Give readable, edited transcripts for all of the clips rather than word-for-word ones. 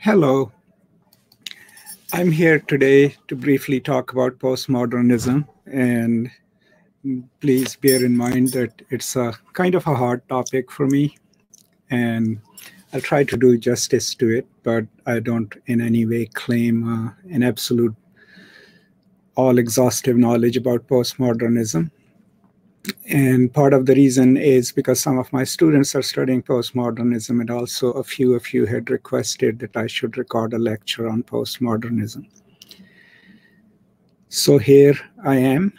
Hello. I'm here today to briefly talk about postmodernism, and please bear in mind that it's a kind of a hard topic for me, and I'll try to do justice to it, but I don't in any way claim an absolute all-exhaustive knowledge about postmodernism. And part of the reason is because some of my students are studying postmodernism, and also a few of you had requested that I should record a lecture on postmodernism. So here I am.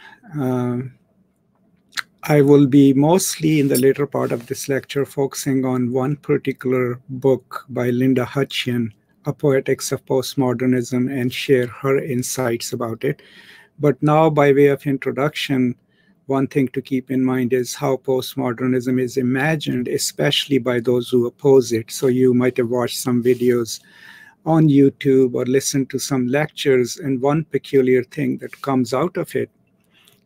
I will be mostly in the later part of this lecture focusing on one particular book by Linda Hutcheon, A Poetics of Postmodernism, and share her insights about it. But now, by way of introduction, one thing to keep in mind is how postmodernism is imagined, especially by those who oppose it. So you might have watched some videos on YouTube or listened to some lectures, and one peculiar thing that comes out of it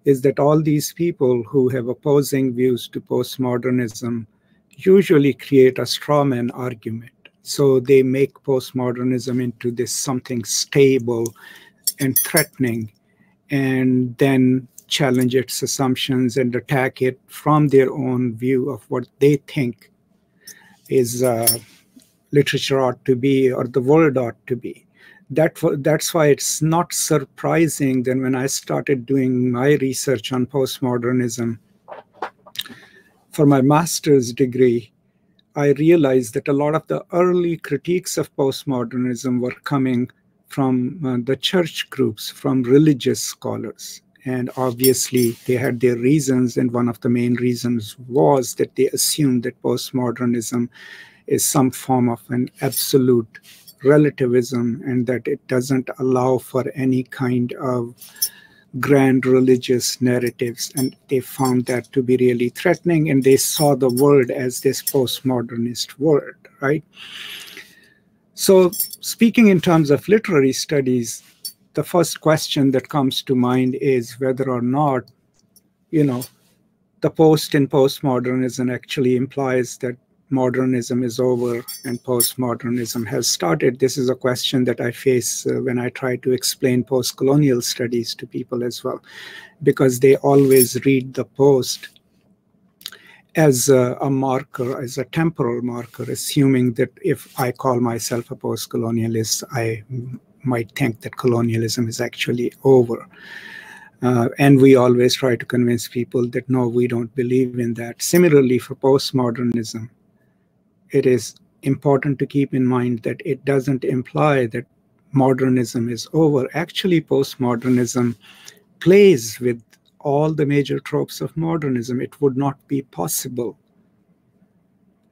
is that all these people who have opposing views to postmodernism usually create a straw man argument. So they make postmodernism into this something stable and threatening, and then challenge its assumptions and attack it from their own view of what they think is literature ought to be or the world ought to be. That's why it's not surprising that when I started doing my research on postmodernism for my master's degree, I realized that a lot of the early critiques of postmodernism were coming from the church groups, from religious scholars. And obviously, they had their reasons, and one of the main reasons was that they assumed that postmodernism is some form of an absolute relativism, and that it doesn't allow for any kind of grand religious narratives. And they found that to be really threatening, and they saw the world as this postmodernist world, right? So speaking in terms of literary studies, the first question that comes to mind is whether or not, you know, the post in postmodernism actually implies that modernism is over and postmodernism has started. This is a question that I face when I try to explain postcolonial studies to people as well, because they always read the post as a marker, as a temporal marker, assuming that if I call myself a postcolonialist, I might think that colonialism is actually over. And we always try to convince people that no, we don't believe in that. Similarly, for postmodernism, it is important to keep in mind that it doesn't imply that modernism is over. Actually, postmodernism plays with all the major tropes of modernism. It would not be possible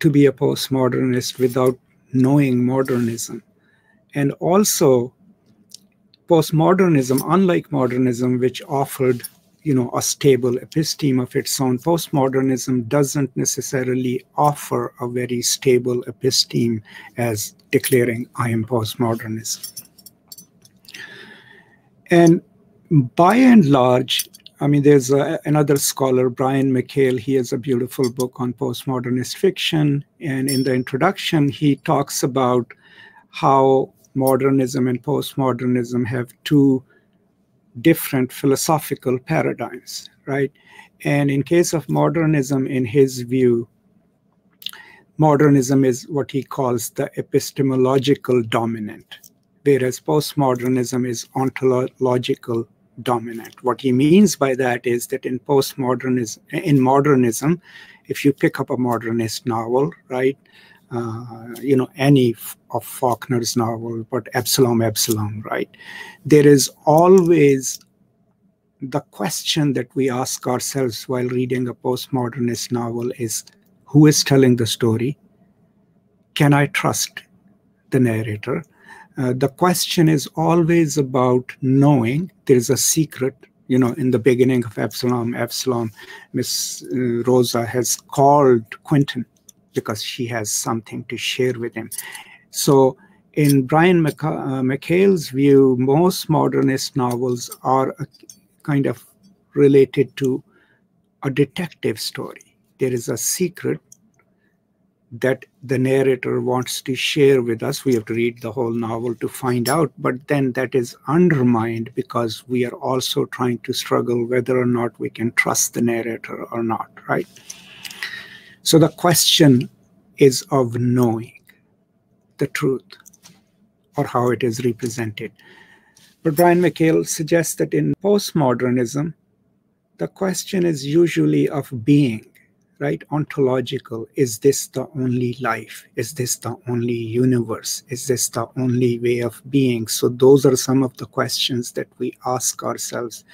to be a postmodernist without knowing modernism. And also, postmodernism, unlike modernism, which offered, you know, a stable episteme of its own, postmodernism doesn't necessarily offer a very stable episteme as declaring, I am postmodernist. And by and large, I mean, there's another scholar, Brian McHale. He has a beautiful book on postmodernist fiction. And in the introduction, he talks about how modernism and postmodernism have two different philosophical paradigms, right? And in case of modernism, in his view, modernism is what he calls the epistemological dominant, whereas postmodernism is ontological dominant. What he means by that is that in modernism, if you pick up a modernist novel, right, you know, any of Faulkner's novel, but Absalom, right? There is always the question that we ask ourselves while reading a postmodernist novel is, who is telling the story? Can I trust the narrator? The question is always about knowing. There is a secret. You know, in the beginning of Absalom, Miss Rosa has called Quentin, because she has something to share with him. So in Brian McHale's view, most modernist novels are kind of related to a detective story. There is a secret that the narrator wants to share with us. We have to read the whole novel to find out, but then that is undermined because we are also trying to struggle whether or not we can trust the narrator or not, right? So the question is of knowing the truth or how it is represented. But Brian McHale suggests that in postmodernism, the question is usually of being, right? Ontological. Is this the only life? Is this the only universe? Is this the only way of being? So those are some of the questions that we ask ourselves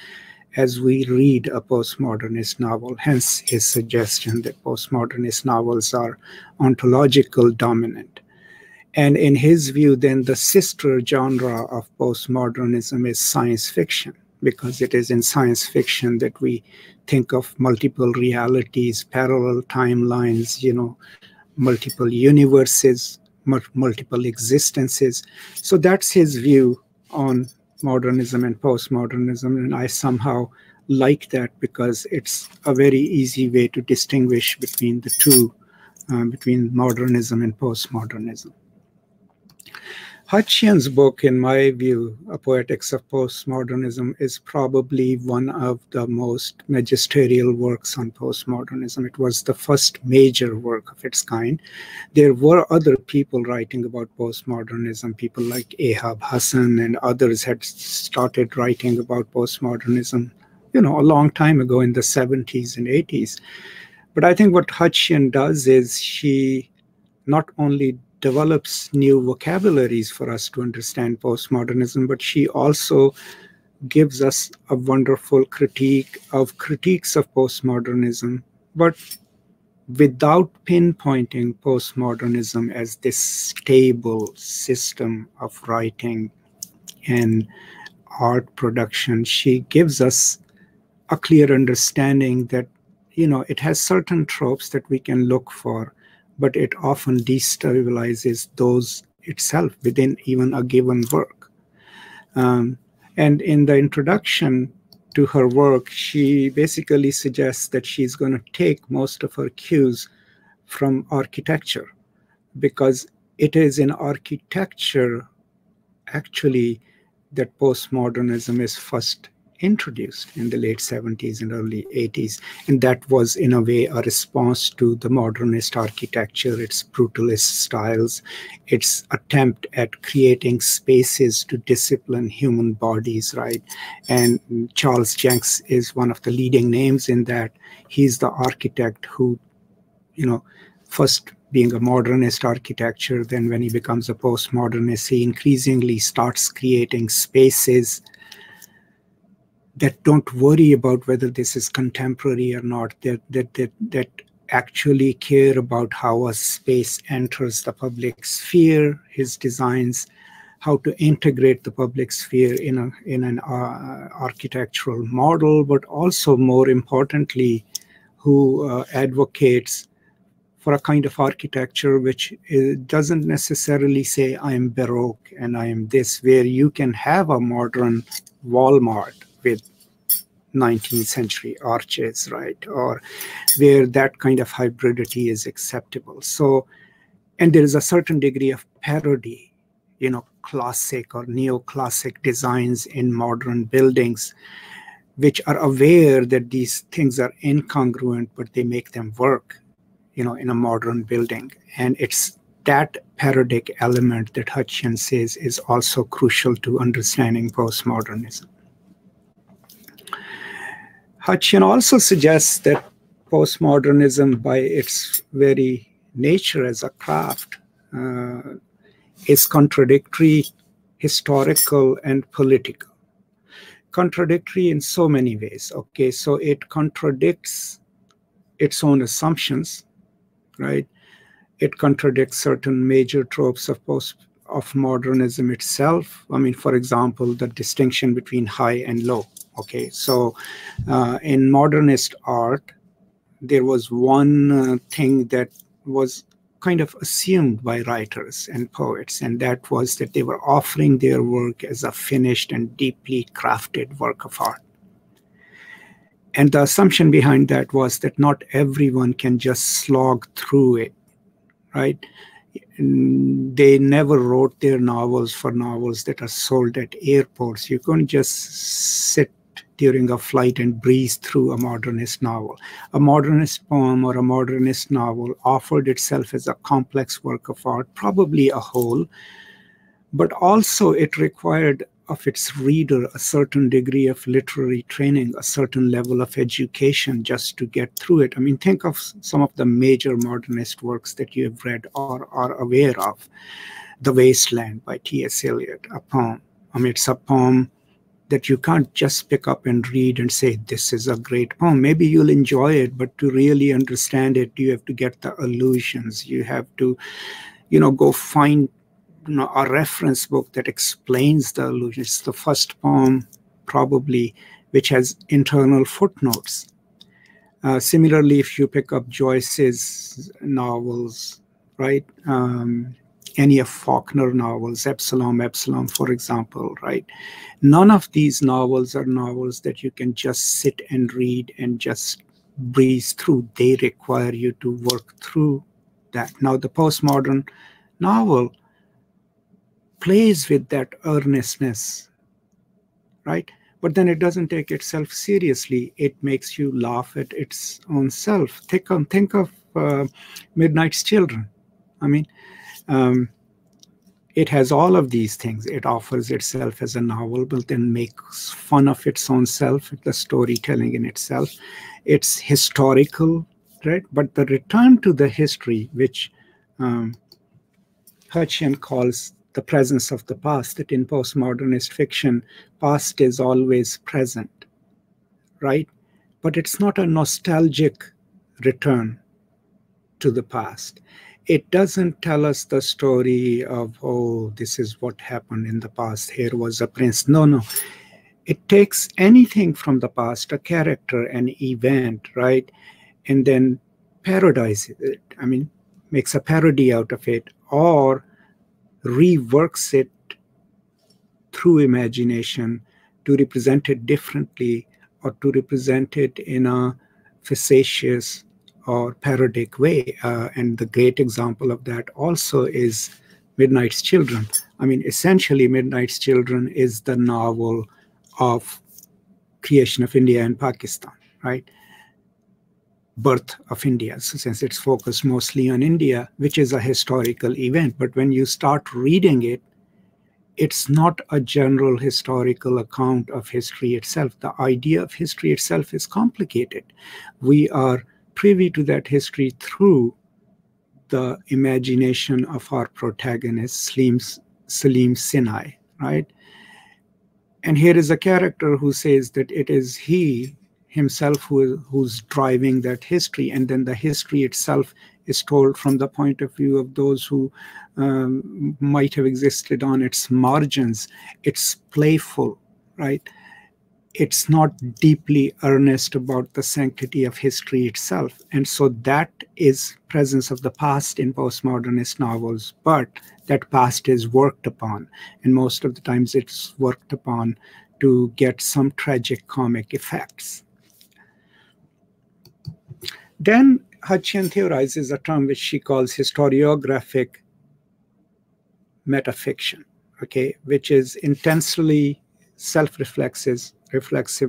as we read a postmodernist novel, hence his suggestion that postmodernist novels are ontological dominant. And in his view, then the sister genre of postmodernism is science fiction, because it is in science fiction that we think of multiple realities, parallel timelines, you know, multiple universes, multiple existences. So that's his view on modernism and postmodernism, and I somehow like that because it's a very easy way to distinguish between the two, between modernism and postmodernism. Hutcheon's book, in my view, A Poetics of Postmodernism, is probably one of the most magisterial works on postmodernism. It was the first major work of its kind. There were other people writing about postmodernism. People like Ehab Hasan and others had started writing about postmodernism, you know, a long time ago in the 70s and 80s. But I think what Hutcheon does is she not only develops new vocabularies for us to understand postmodernism, but she also gives us a wonderful critique of critiques of postmodernism, but without pinpointing postmodernism as this stable system of writing and art production. She gives us a clear understanding that, you know, it has certain tropes that we can look for, but it often destabilizes those itself within even a given work. And in the introduction to her work, she basically suggests that she's going to take most of her cues from architecture, because it is in architecture, actually, that postmodernism is first introduced in the late 70s and early 80s. And that was, in a way, a response to the modernist architecture, its brutalist styles, its attempt at creating spaces to discipline human bodies, right? And Charles Jencks is one of the leading names in that. He's the architect who, you know, first being a modernist architecture, then when he becomes a postmodernist, he increasingly starts creating spaces that don't worry about whether this is contemporary or not, that actually care about how a space enters the public sphere, his designs, how to integrate the public sphere in an architectural model, but also, more importantly, who advocates for a kind of architecture which doesn't necessarily say, I am Baroque and I am this, where you can have a modern Walmart with 19th century arches, right? Or where that kind of hybridity is acceptable. So, and there is a certain degree of parody, you know, classic or neoclassic designs in modern buildings, which are aware that these things are incongruent, but they make them work, you know, in a modern building. And it's that parodic element that Hutcheon says is also crucial to understanding postmodernism. Hutcheon also suggests that postmodernism, by its very nature as a craft, is contradictory, historical, and political. Contradictory in so many ways. Okay, so it contradicts its own assumptions, right? It contradicts certain major tropes of modernism itself. I mean, for example, the distinction between high and low. Okay, so in modernist art, there was one thing that was kind of assumed by writers and poets, and that was that they were offering their work as a finished and deeply crafted work of art. And the assumption behind that was that not everyone can just slog through it, right? They never wrote their novels for novels that are sold at airports. You couldn't just sit during a flight and breeze through a modernist novel. A modernist poem or a modernist novel offered itself as a complex work of art, probably a whole, but also it required of its reader a certain degree of literary training, a certain level of education just to get through it. I mean, think of some of the major modernist works that you have read or are aware of. The Wasteland by T.S. Eliot, a poem. I mean, it's a poem that you can't just pick up and read and say, this is a great poem. Maybe you'll enjoy it, but to really understand it, you have to get the allusions. You have to, you know, go find a reference book that explains the allusions. It's the first poem, probably, which has internal footnotes. Similarly, if you pick up Joyce's novels, right, any of Faulkner novels, Absalom, for example, right? None of these novels are novels that you can just sit and read and just breeze through. They require you to work through that. Now, the postmodern novel plays with that earnestness, right? But then it doesn't take itself seriously. It makes you laugh at its own self. Think of Midnight's Children. I mean, it has all of these things. It offers itself as a novel, but then makes fun of its own self, the storytelling in itself. It's historical, right? But the return to the history, which Hutcheon calls the presence of the past, that in postmodernist fiction, past is always present, right? But it's not a nostalgic return to the past. It doesn't tell us the story of, oh, this is what happened in the past. Here was a prince. No, no. It takes anything from the past, a character, an event, right? And then parodies it. I mean, makes a parody out of it or reworks it through imagination to represent it differently or to represent it in a facetious or parodic way. And the great example of that also is Midnight's Children. I mean, essentially, Midnight's Children is the novel of creation of India and Pakistan, right? Birth of India. So since it's focused mostly on India, which is a historical event, but when you start reading it, it's not a general historical account of history itself. The idea of history itself is complicated. We are privy to that history through the imagination of our protagonist, Saleem Sinai, right? And here is a character who says that it is he himself who's driving that history, and then the history itself is told from the point of view of those who might have existed on its margins. It's playful, right? It's not deeply earnest about the sanctity of history itself. And so that is presence of the past in postmodernist novels, but that past is worked upon. And most of the times it's worked upon to get some tragic comic effects. Then Hutcheon theorizes a term which she calls historiographic metafiction, okay, which is intensely self-reflexive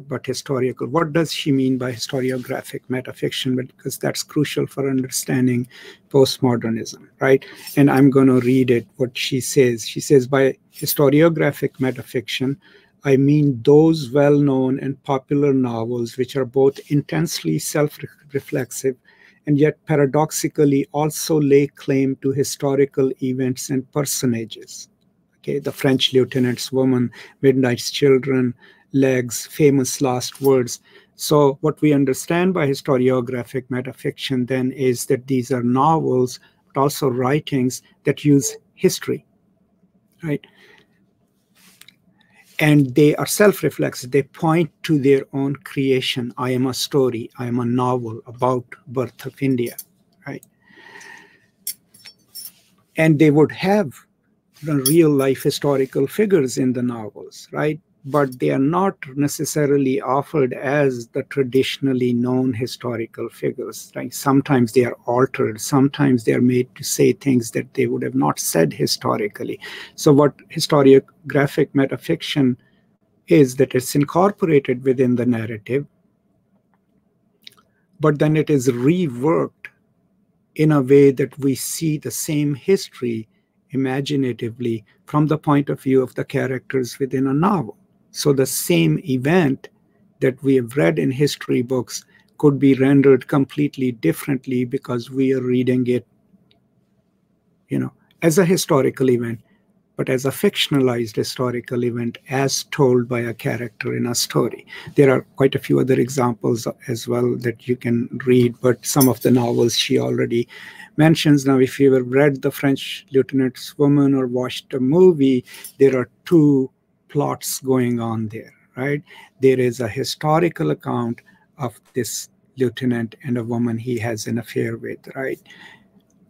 but historical. What does she mean by historiographic metafiction? Because that's crucial for understanding postmodernism, right? And I'm going to read it, what she says. She says, by historiographic metafiction, I mean those well-known and popular novels which are both intensely self-reflexive and yet paradoxically also lay claim to historical events and personages. Okay, The French Lieutenant's Woman, Midnight's Children, Legs, Famous Last Words. So what we understand by historiographic metafiction then is that these are novels, but also writings that use history, right? And they are self-reflexive. They point to their own creation. I am a story. I am a novel about birth of India, right? And they would have the real life historical figures in the novels, right? but they are not necessarily offered as the traditionally known historical figures. Right? Sometimes they are altered. Sometimes they are made to say things that they would have not said historically. So what historiographic metafiction is, that it's incorporated within the narrative, but then it is reworked in a way that we see the same history imaginatively from the point of view of the characters within a novel. So the same event that we have read in history books could be rendered completely differently because we are reading it, you know, as a historical event, but as a fictionalized historical event as told by a character in a story. There are quite a few other examples as well that you can read, but some of the novels she already mentions. Now, if you have read The French Lieutenant's Woman or watched a movie, there are two plots going on there, right? There is a historical account of this lieutenant and a woman he has an affair with, right?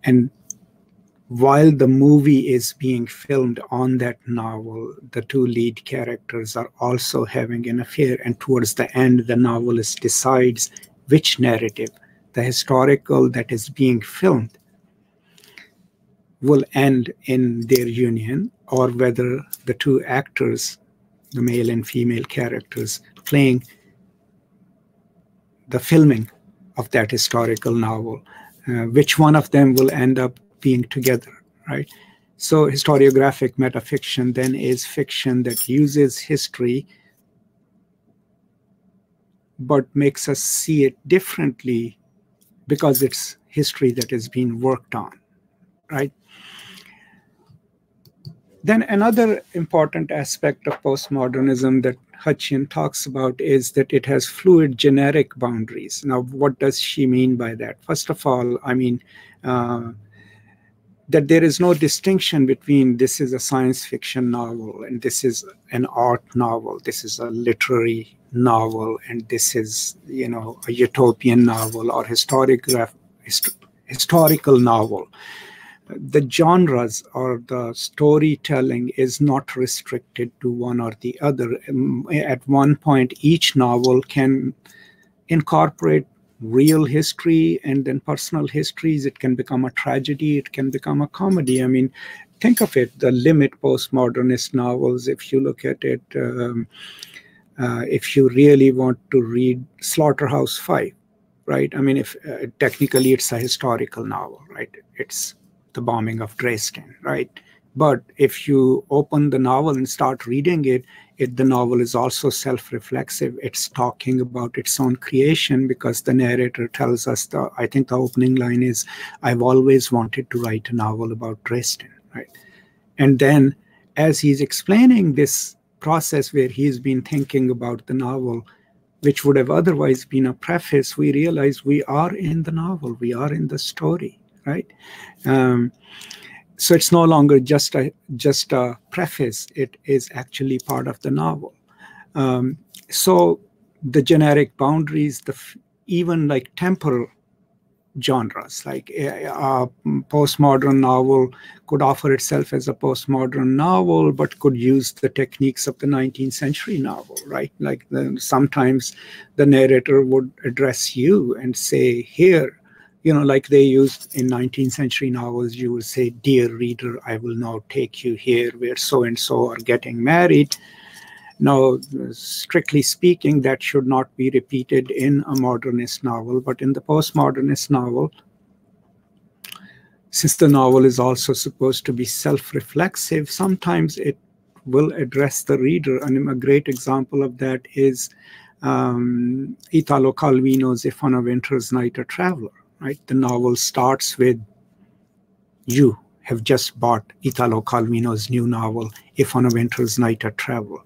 And while the movie is being filmed on that novel, the two lead characters are also having an affair, and towards the end, the novelist decides which narrative, the historical that is being filmed, will end in their union, or whether the two actors, the male and female characters, playing the filming of that historical novel, which one of them will end up being together, right? So historiographic metafiction then is fiction that uses history but makes us see it differently because it's history that is being worked on, right? Then another important aspect of postmodernism that Hutcheon talks about is that it has fluid generic boundaries. Now, what does she mean by that? First of all, I mean that there is no distinction between this is a science fiction novel and this is an art novel, this is a literary novel, and this is, you know, a utopian novel or historical novel. The genres or the storytelling is not restricted to one or the other. At one point, each novel can incorporate real history and then personal histories. It can become a tragedy, it can become a comedy. I mean, think of it, the limit postmodernist novels, if you look at it, if you really want to read Slaughterhouse-Five, right? I mean, if technically it's a historical novel, right? It's the bombing of Dresden, right? But if you open the novel and start reading it, the novel is also self-reflexive. It's talking about its own creation because the narrator tells us, I think the opening line is, "I've always wanted to write a novel about Dresden," right? And then as he's explaining this process where he's been thinking about the novel, which would have otherwise been a preface, we realize we are in the novel, we are in the story, right? So it's no longer just a preface. It is actually part of the novel. So the generic boundaries, even like temporal genres, like a postmodern novel could offer itself as a postmodern novel, but could use the techniques of the 19th century novel, right? Like sometimes the narrator would address you and say, "Here," you know, like they used in 19th century novels, you would say, "Dear reader, I will now take you here where so-and-so are getting married." Now, strictly speaking, that should not be repeated in a modernist novel, but in the postmodernist novel, since the novel is also supposed to be self-reflexive, sometimes it will address the reader. And a great example of that is Italo Calvino's If on a Winter's Night a Traveler. Right? The novel starts with, "You have just bought Italo Calvino's new novel, If on a Winter's Night a Traveler.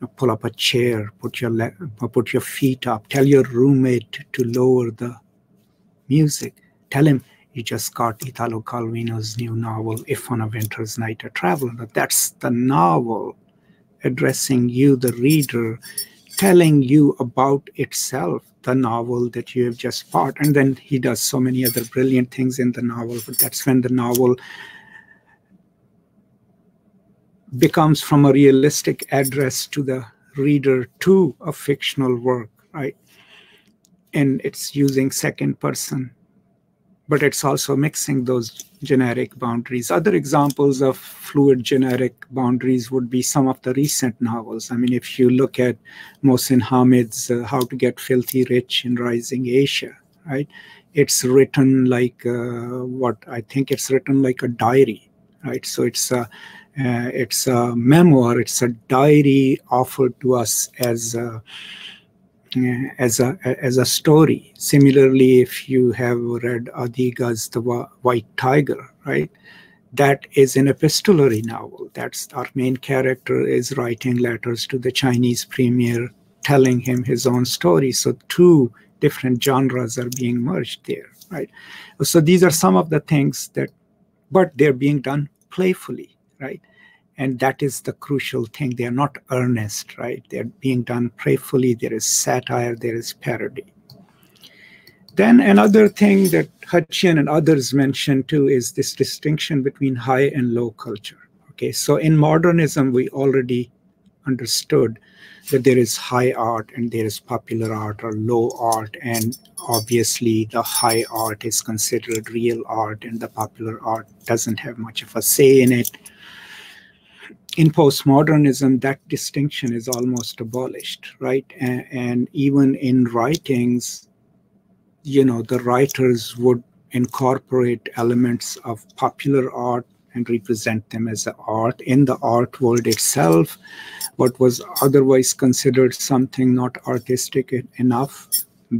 Now pull up a chair, put your feet up, tell your roommate to lower the music. Tell him you just got Italo Calvino's new novel, If on a Winter's Night a Traveler." Now that's the novel addressing you, the reader, telling you about itself, the novel that you have just bought. And then he does so many other brilliant things in the novel, but that's when the novel becomes from a realistic address to the reader to a fictional work, right? And it's using second person, but it's also mixing those generic boundaries. Other examples of fluid generic boundaries would be some of the recent novels. I mean, if you look at Mohsin Hamid's How to Get Filthy Rich in Rising Asia, right? It's written like a diary, right? So it's a memoir. It's a diary offered to us as a story. Similarly, if you have read Adiga's The White Tiger, right, that is an epistolary novel. That's our main character is writing letters to the Chinese premier, telling him his own story. So two different genres are being merged there, right? So these are some of the things that, but they're being done playfully, right? And that is the crucial thing. They are not earnest, right? They're being done playfully. There is satire, there is parody. Then another thing that Hutcheon and others mentioned too is this distinction between high and low culture. Okay, so in modernism, we already understood that there is high art and there is popular art or low art, and obviously the high art is considered real art and the popular art doesn't have much of a say in it. In postmodernism, that distinction is almost abolished, right? And even in writings, you know, the writers would incorporate elements of popular art and represent them as art. In the art world itself, what was otherwise considered something not artistic enough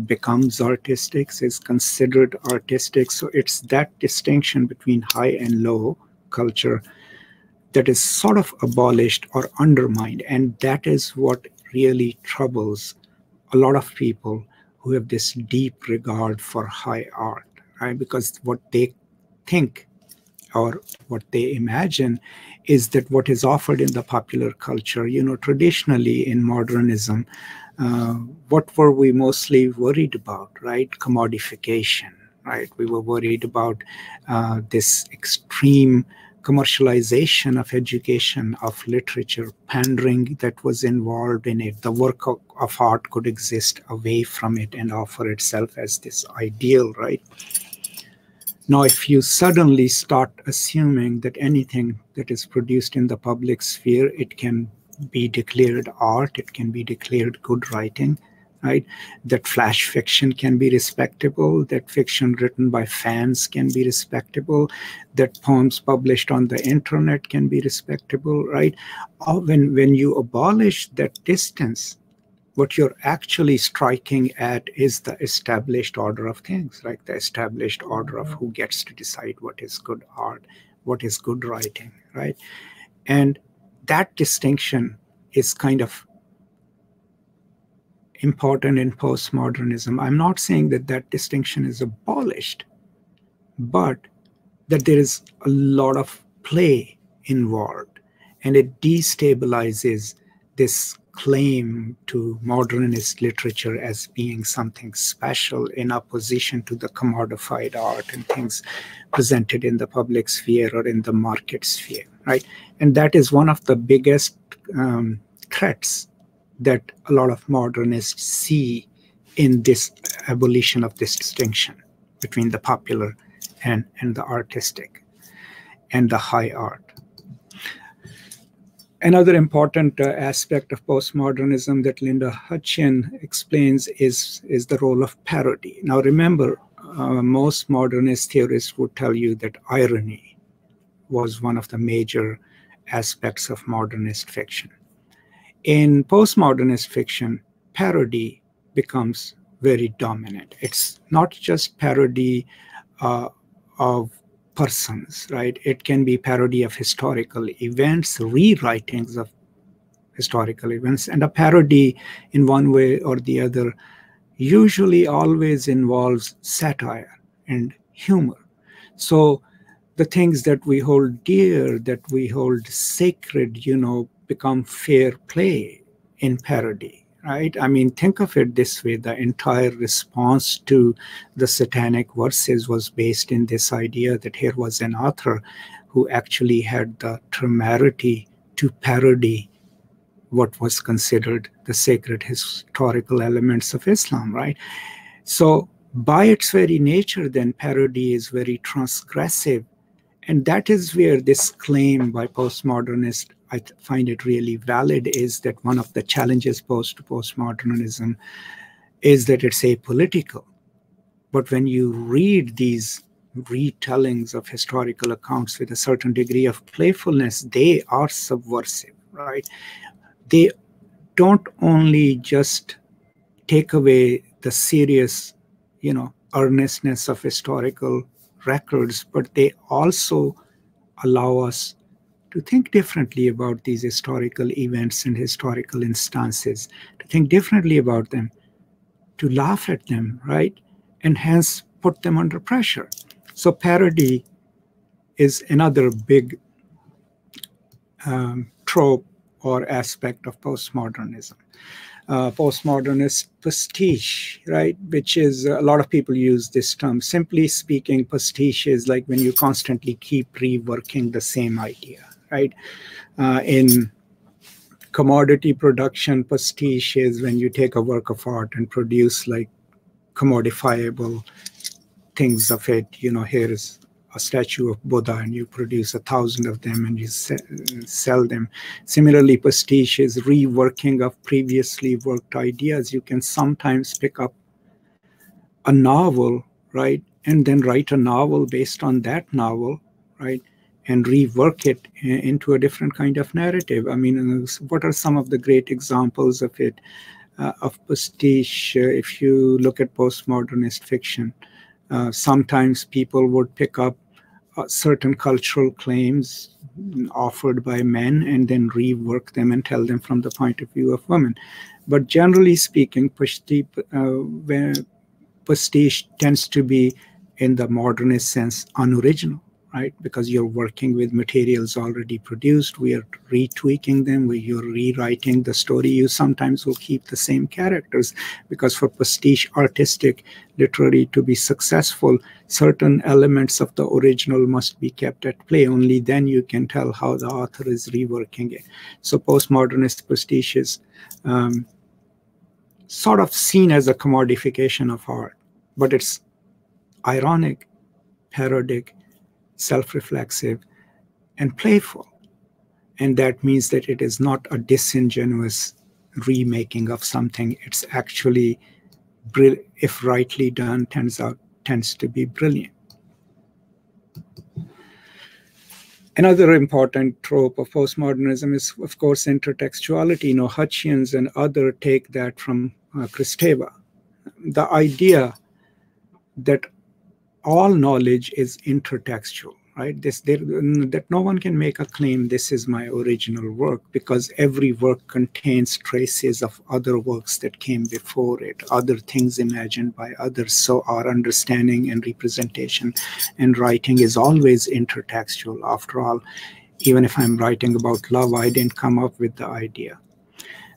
becomes artistic, is considered artistic. So it's that distinction between high and low culture that is sort of abolished or undermined. And that is what really troubles a lot of people who have this deep regard for high art, right? Because what they think or what they imagine is that what is offered in the popular culture, you know, traditionally in modernism, what were we mostly worried about, right? Commodification, right? We were worried about this extreme commercialization of education, of literature, pandering that was involved in it. The work of art could exist away from it and offer itself as this ideal, right? Now, if you suddenly start assuming that anything that is produced in the public sphere, it can be declared art, it can be declared good writing, right? That flash fiction can be respectable, that fiction written by fans can be respectable, that poems published on the internet can be respectable, right? When you abolish that distance, what you're actually striking at is the established order of things, like the established order of who gets to decide what is good art, what is good writing, right? And that distinction is kind of important in postmodernism. I'm not saying that that distinction is abolished, but that there is a lot of play involved, and it destabilizes this claim to modernist literature as being something special in opposition to the commodified art and things presented in the public sphere or in the market sphere, right? And that is one of the biggest threats that a lot of modernists see in this abolition of this distinction between the popular and the artistic and the high art. Another important aspect of postmodernism that Linda Hutcheon explains is the role of parody. Now remember, most modernist theorists would tell you that irony was one of the major aspects of modernist fiction. In postmodernist fiction, parody becomes very dominant. It's not just parody of persons, right? It can be parody of historical events, rewritings of historical events, and a parody in one way or the other usually always involves satire and humor. So the things that we hold dear, that we hold sacred, you know, become fair play in parody, right? I mean, think of it this way. The entire response to the Satanic Verses was based in this idea that here was an author who actually had the temerity to parody what was considered the sacred historical elements of Islam, right? So by its very nature, then, parody is very transgressive. And that is where this claim by postmodernists, I find it really valid, is that one of the challenges posed to postmodernism is that it's apolitical. But when you read these retellings of historical accounts with a certain degree of playfulness, they are subversive, right? They don't only just take away the serious, you know, earnestness of historical records, but they also allow us to think differently about these historical events and historical instances, to think differently about them, to laugh at them, right? And hence put them under pressure. So parody is another big trope or aspect of postmodernism. Postmodernist pastiche, right? Which is, a lot of people use this term. Simply speaking, pastiche is like when you constantly keep reworking the same idea, right? In commodity production, pastiche is when you take a work of art and produce like commodifiable things of it. You know, here is a statue of Buddha and you produce 1,000 of them and you sell them. Similarly, pastiche is reworking of previously worked ideas. You can sometimes pick up a novel, right, and then write a novel based on that novel, right, and rework it into a different kind of narrative. I mean, what are some of the great examples of it, of pastiche? If you look at postmodernist fiction, sometimes people would pick up certain cultural claims offered by men and then rework them and tell them from the point of view of women. But generally speaking, pastiche tends to be, in the modernist sense, unoriginal, right? Because you're working with materials already produced. We are retweaking them. You're rewriting the story. You sometimes will keep the same characters, because for pastiche artistic literary to be successful, certain elements of the original must be kept at play. Only then you can tell how the author is reworking it. So postmodernist pastiche is sort of seen as a commodification of art, but it's ironic, parodic, self-reflexive, and playful. And that means that it is not a disingenuous remaking of something. It's actually, if rightly done, tends to be brilliant. Another important trope of postmodernism is, of course, intertextuality. You know, Hutcheons and others take that from Kristeva. The idea that all knowledge is intertextual, right? That no one can make a claim, this is my original work, because every work contains traces of other works that came before it, other things imagined by others. So our understanding and representation and writing is always intertextual. After all, even if I'm writing about love, I didn't come up with the idea.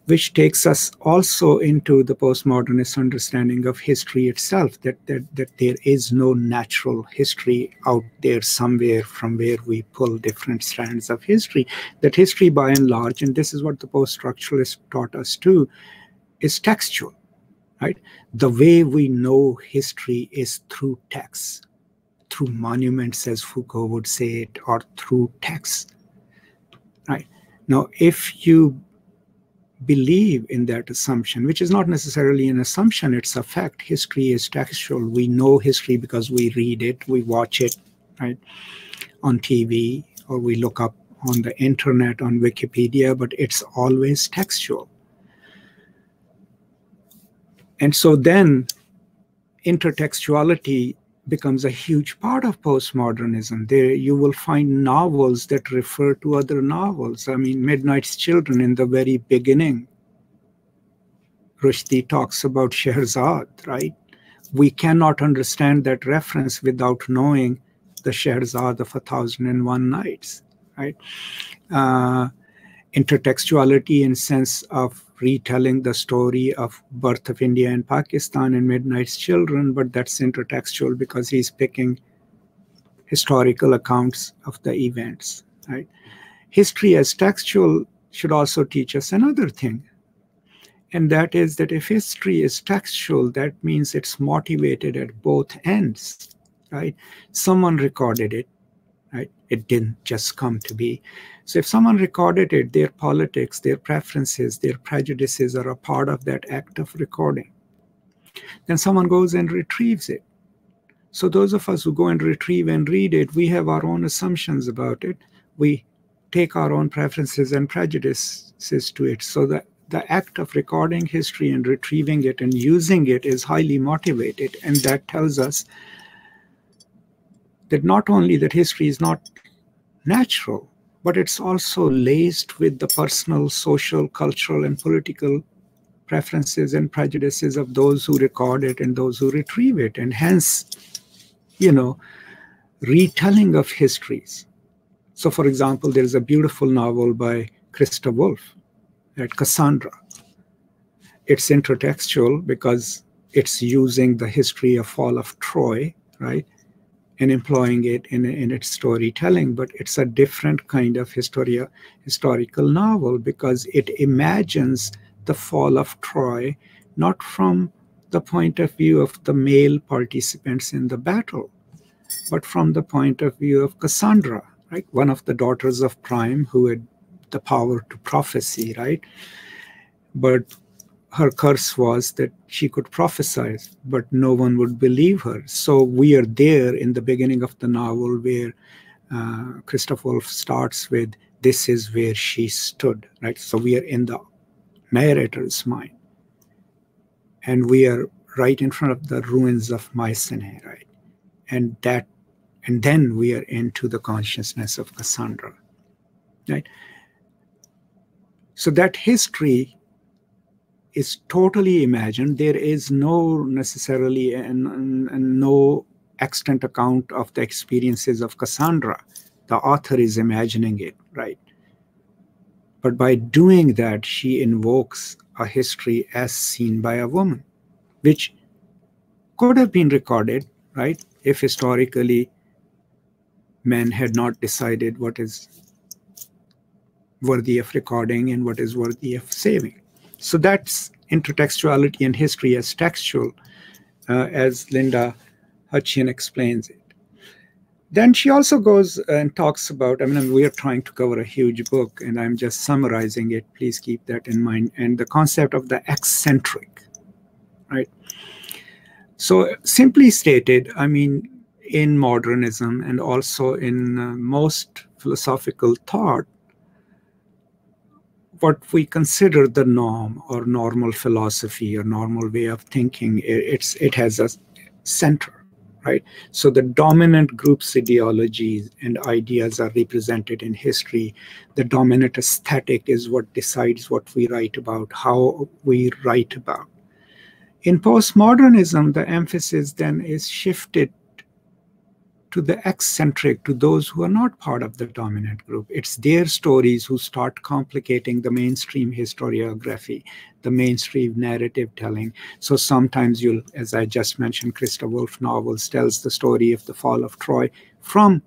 Which takes us also into the postmodernist understanding of history itself, that there is no natural history out there somewhere from where we pull different strands of history. That history, by and large, and this is what the post-structuralists taught us too, is textual, right? The way we know history is through texts, through monuments, as Foucault would say it, or through texts, right? Now, if you believe in that assumption, which is not necessarily an assumption, it's a fact. History is textual. We know history because we read it, we watch it, right, on TV, or we look up on the internet, on Wikipedia, but it's always textual. And so then intertextuality becomes a huge part of postmodernism. There you will find novels that refer to other novels. I mean, Midnight's Children, in the very beginning, Rushdie talks about Scheherazade, right? We cannot understand that reference without knowing the Scheherazade of 1,001 Nights, right? Intertextuality in sense of retelling the story of Birth of India and Pakistan in Midnight's Children, but that's intertextual because he's picking historical accounts of the events, right? History as textual should also teach us another thing. And that is that if history is textual, that means it's motivated at both ends, right? Someone recorded it, right? It didn't just come to be. So if someone recorded it, their politics, their preferences, their prejudices are a part of that act of recording. Then someone goes and retrieves it. So those of us who go and retrieve and read it, we have our own assumptions about it. We take our own preferences and prejudices to it. So that the act of recording history and retrieving it and using it is highly motivated. And that tells us that not only that history is not natural, but it's also laced with the personal, social, cultural, and political preferences and prejudices of those who record it and those who retrieve it. And hence, you know, retelling of histories. So for example, there's a beautiful novel by Christa Wolf, Cassandra. It's intertextual because it's using the history of fall of Troy, right? And employing it in its storytelling, but it's a different kind of historical novel because it imagines the fall of Troy, not from the point of view of the male participants in the battle, but from the point of view of Cassandra, right? One of the daughters of Priam who had the power to prophecy, right? But her curse was that she could prophesy, but no one would believe her. So we are there in the beginning of the novel where Christa Wolf starts with, this is where she stood, right? So we are in the narrator's mind. And we are right in front of the ruins of Mycenae, right? And then we are into the consciousness of Cassandra, right? So that history is totally imagined. There is no necessarily and no extant account of the experiences of Cassandra. The author is imagining it, right? But by doing that, she invokes a history as seen by a woman, which could have been recorded, right? If historically men had not decided what is worthy of recording and what is worthy of saving. So that's intertextuality and history as textual, as Linda Hutcheon explains it. Then she also goes and talks about, I mean, we are trying to cover a huge book and I'm just summarizing it. Please keep that in mind. And the concept of the eccentric, right? So simply stated, I mean, in modernism and also in most philosophical thought, what we consider the norm or normal philosophy or normal way of thinking, it has a center. Right? So the dominant group's ideologies and ideas are represented in history. The dominant aesthetic is what decides what we write about, how we write about. In postmodernism, the emphasis then is shifted to the eccentric, to those who are not part of the dominant group. It's their stories who start complicating the mainstream historiography, the mainstream narrative telling. So sometimes you'll, as I just mentioned, Christa Wolf novels tells the story of the fall of Troy from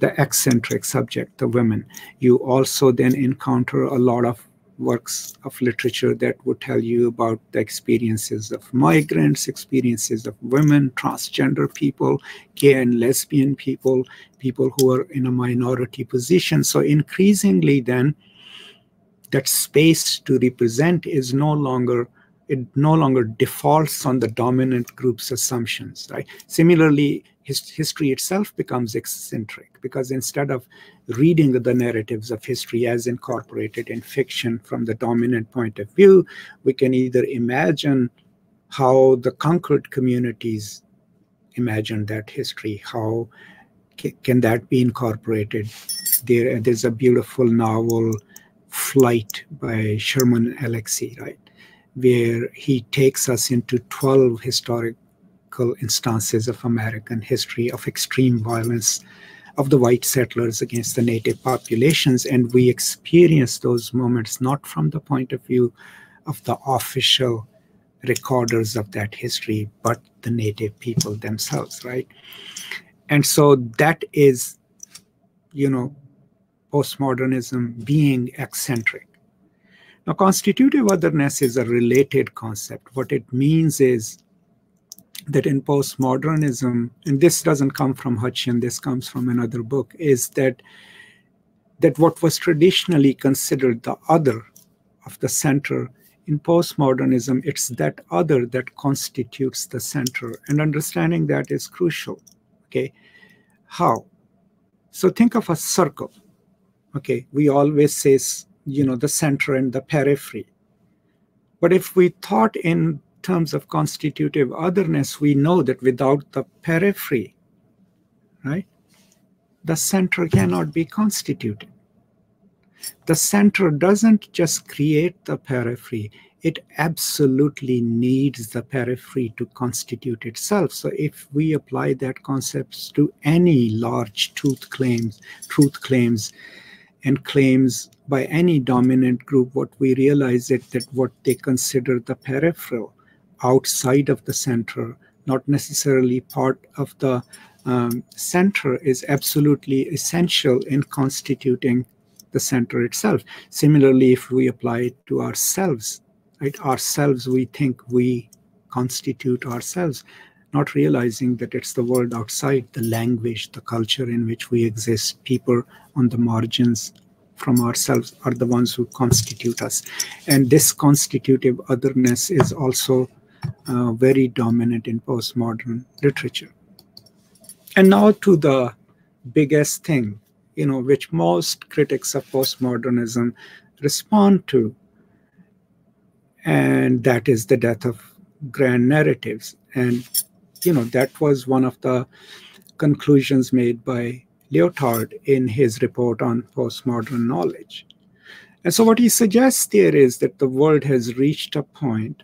the eccentric subject, the women. You also then encounter a lot of works of literature that would tell you about the experiences of migrants, experiences of women, transgender people, gay and lesbian people, people who are in a minority position. So increasingly then, that space to represent is no longer defaults on the dominant group's assumptions, right? Similarly, history itself becomes eccentric because instead of reading the narratives of history as incorporated in fiction from the dominant point of view, we can either imagine how the conquered communities imagined that history, how can that be incorporated. There's a beautiful novel, Flight, by Sherman Alexie, right? Where he takes us into 12 historic instances of American history of extreme violence of the white settlers against the native populations. And we experience those moments not from the point of view of the official recorders of that history, but the native people themselves, right? And so that is, you know, postmodernism being eccentric. Now, constitutive otherness is a related concept. What it means is that in postmodernism, and this doesn't come from Hutcheon, this comes from another book, is that what was traditionally considered the other of the center, in postmodernism, it's that other that constitutes the center. And understanding that is crucial. Okay, how? So think of a circle. Okay, we always say, you know, the center and the periphery. But if we thought in terms of constitutive otherness, we know that without the periphery, right, the center cannot be constituted. The center doesn't just create the periphery, it absolutely needs the periphery to constitute itself. So if we apply that concepts to any large truth claims, and claims by any dominant group, what we realize is that what they consider the peripheral, outside of the center, not necessarily part of the center, is absolutely essential in constituting the center itself. Similarly, if we apply it to ourselves, right? Ourselves, we think we constitute ourselves, not realizing that it's the world outside, the language, the culture in which we exist, people on the margins from ourselves are the ones who constitute us. And this constitutive otherness is also very dominant in postmodern literature. And now to the biggest thing, you know, which most critics of postmodernism respond to, and that is the death of grand narratives. And, you know, that was one of the conclusions made by Lyotard in his report on postmodern knowledge. And so what he suggests there is that the world has reached a point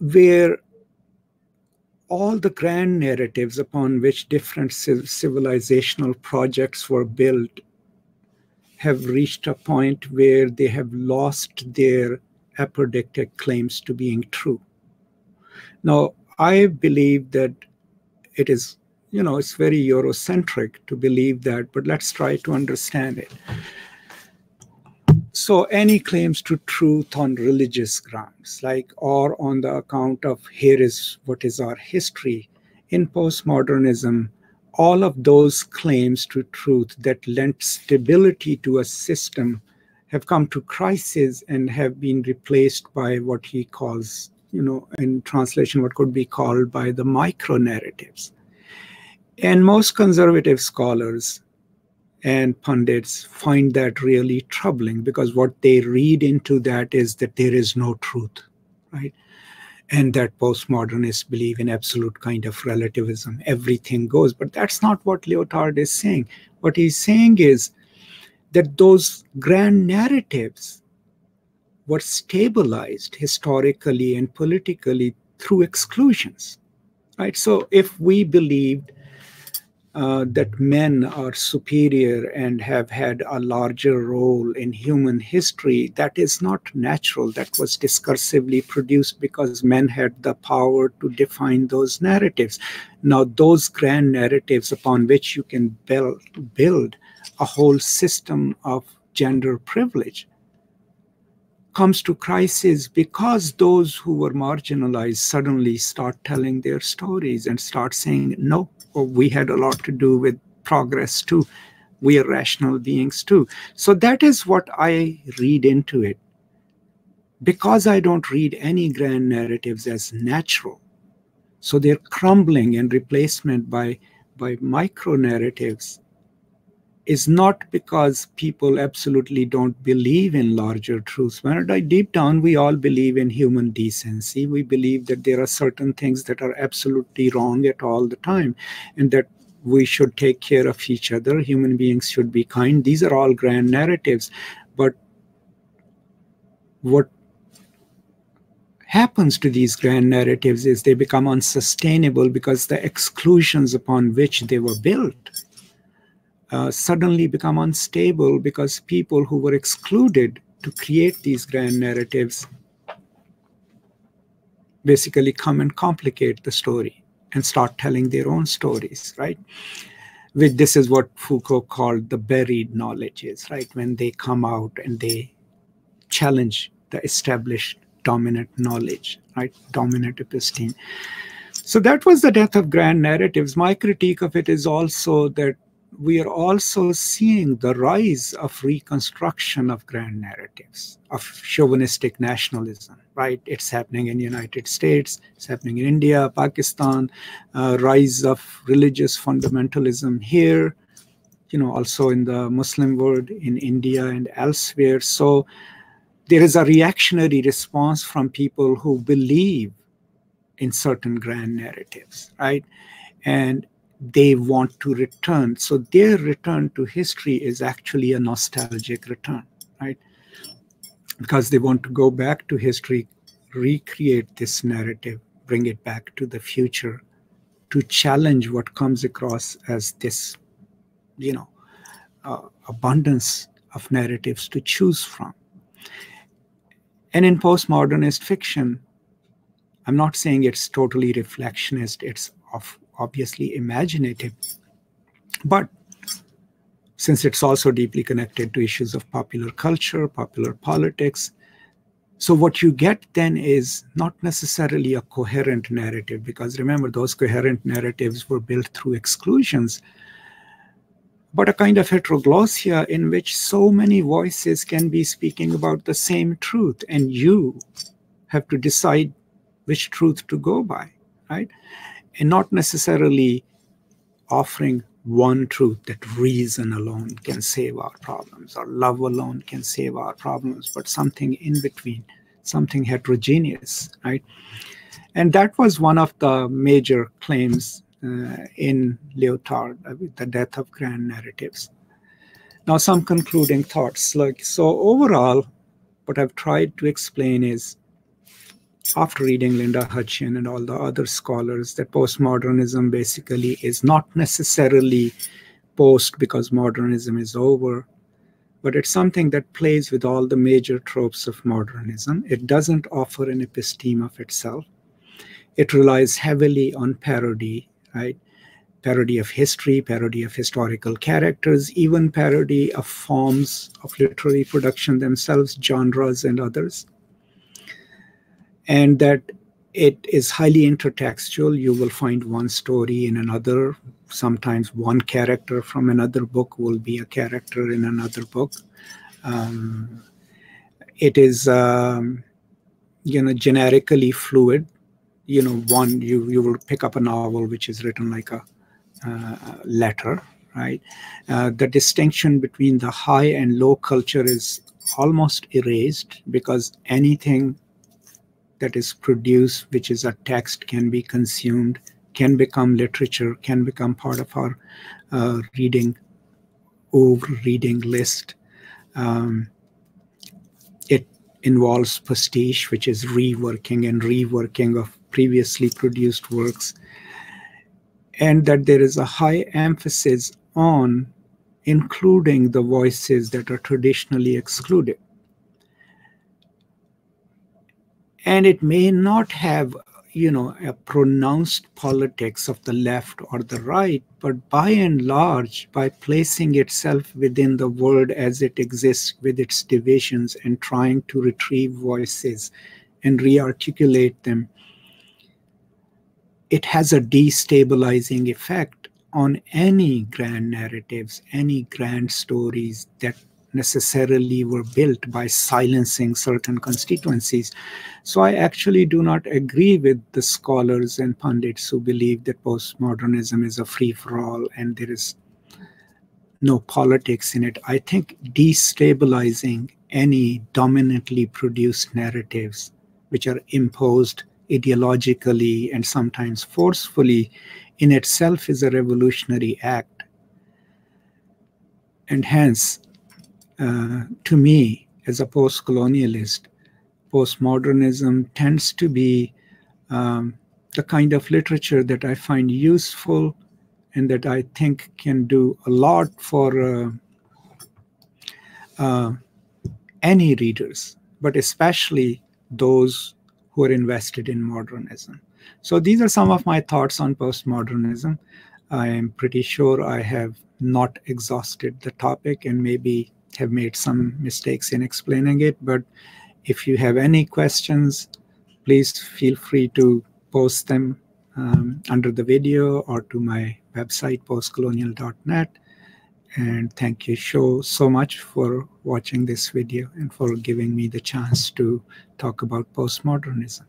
where all the grand narratives upon which different civilizational projects were built have reached a point where they have lost their apodictic claims to being true. Now, I believe that it is, you know, it's very Eurocentric to believe that, but let's try to understand it. So any claims to truth on religious grounds, like, or on the account of here is what is our history, in postmodernism, all of those claims to truth that lent stability to a system have come to crisis and have been replaced by what he calls, you know, in translation, what could be called by the micro-narratives. And most conservative scholars and pundits find that really troubling, because what they read into that is that there is no truth, right? And that postmodernists believe in absolute kind of relativism. Everything goes. But that's not what Lyotard is saying. What he's saying is that those grand narratives were stabilized historically and politically through exclusions, right? So if we believed that men are superior and have had a larger role in human history, that is not natural. That was discursively produced because men had the power to define those narratives. Now, those grand narratives upon which you can build a whole system of gender privilege comes to crisis because those who were marginalized suddenly start telling their stories and start saying, no, or we had a lot to do with progress too. We are rational beings too. So that is what I read into it. Because I don't read any grand narratives as natural, so they're crumbling, and replacement by micro-narratives is not because people absolutely don't believe in larger truths. But deep down, we all believe in human decency. We believe that there are certain things that are absolutely wrong at all the time, and that we should take care of each other. Human beings should be kind. These are all grand narratives. But what happens to these grand narratives is they become unsustainable because the exclusions upon which they were built suddenly become unstable, because people who were excluded to create these grand narratives basically come and complicate the story and start telling their own stories, right? which this is what Foucault called the buried knowledge is, right? When they come out and they challenge the established dominant knowledge, right? Dominant episteme. So that was the death of grand narratives. My critique of it is also that we are also seeing the rise of reconstruction of grand narratives, of chauvinistic nationalism, right? It's happening in the United States, it's happening in India, Pakistan, rise of religious fundamentalism here, you know, also in the Muslim world, in India and elsewhere. So there is a reactionary response from people who believe in certain grand narratives, right? And they want to return. So their return to history is actually a nostalgic return, right? Because they want to go back to history, recreate this narrative, bring it back to the future, to challenge what comes across as this, you know, abundance of narratives to choose from. And in postmodernist fiction, I'm not saying it's totally reflectionist, it's of obviously imaginative, but since it's also deeply connected to issues of popular culture, popular politics, so what you get then is not necessarily a coherent narrative, because remember, those coherent narratives were built through exclusions, but a kind of heteroglossia in which so many voices can be speaking about the same truth, and you have to decide which truth to go by, right? And not necessarily offering one truth that reason alone can save our problems or love alone can save our problems, but something in between, something heterogeneous, right? And that was one of the major claims in Lyotard, with the death of grand narratives. Now, some concluding thoughts. Like, so overall, what I've tried to explain is, after reading Linda Hutcheon and all the other scholars, that postmodernism basically is not necessarily post because modernism is over, but it's something that plays with all the major tropes of modernism. It doesn't offer an episteme of itself. It relies heavily on parody, right? Parody of history, parody of historical characters, even parody of forms of literary production themselves, genres and others. And that it is highly intertextual. You will find one story in another. Sometimes one character from another book will be a character in another book. It is, you know, generically fluid. You know, you will pick up a novel which is written like a letter, right? The distinction between the high and low culture is almost erased, because anything that is produced, which is a text, can be consumed, can become literature, can become part of our reading list. It involves pastiche, which is reworking of previously produced works, and that there is a high emphasis on including the voices that are traditionally excluded. And it may not have, you know, a pronounced politics of the left or the right, but by and large, by placing itself within the world as it exists with its divisions and trying to retrieve voices and re-articulate them, it has a destabilizing effect on any grand narratives, any grand stories that necessarily were built by silencing certain constituencies. So I actually do not agree with the scholars and pundits who believe that postmodernism is a free-for-all and there is no politics in it. I think destabilizing any dominantly produced narratives which are imposed ideologically and sometimes forcefully in itself is a revolutionary act. And hence, to me, as a post-colonialist, postmodernism tends to be the kind of literature that I find useful and that I think can do a lot for any readers, but especially those who are invested in modernism. So these are some of my thoughts on postmodernism. I am pretty sure I have not exhausted the topic and maybe have made some mistakes in explaining it. But if you have any questions, please feel free to post them under the video or to my website, postcolonial.net. And thank you so much for watching this video and for giving me the chance to talk about postmodernism.